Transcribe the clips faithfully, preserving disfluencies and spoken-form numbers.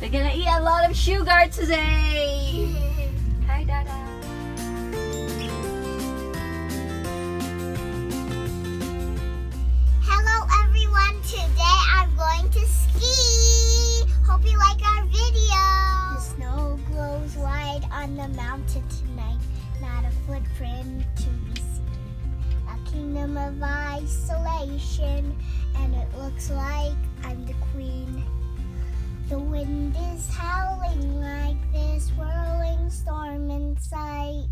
They're gonna eat a lot of sugar today. Hi, Dada. Hello, everyone. Today I'm going to ski. Hope you like our video. The snow glows wide on the mountain tonight. Not a footprint to be seen. A kingdom of isolation, and it looks like I'm the queen. The wind is howling like this whirling storm in sight.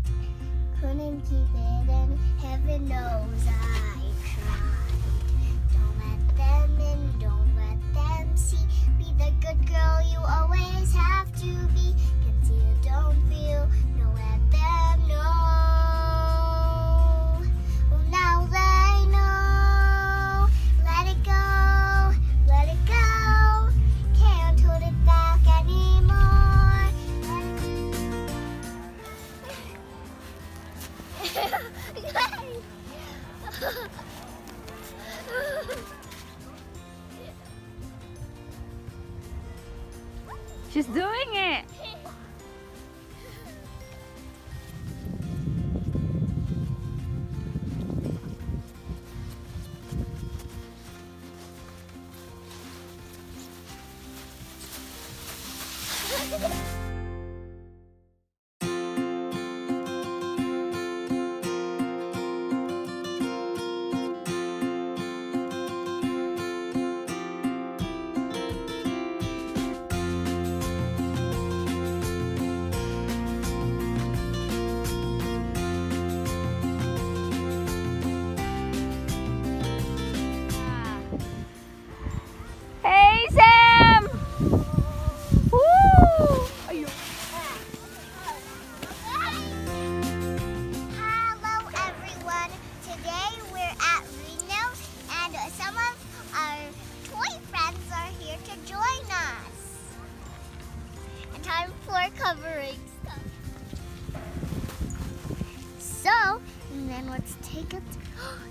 Couldn't keep it in, heaven knows I tried. Don't let them in, don't let them see. Be the good girl you always have to be. Conceal, don't feel, no, let them know. Well, now they know. Let it go, let it go. She's doing it.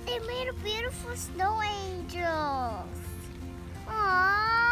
They made a beautiful snow angels. Aww.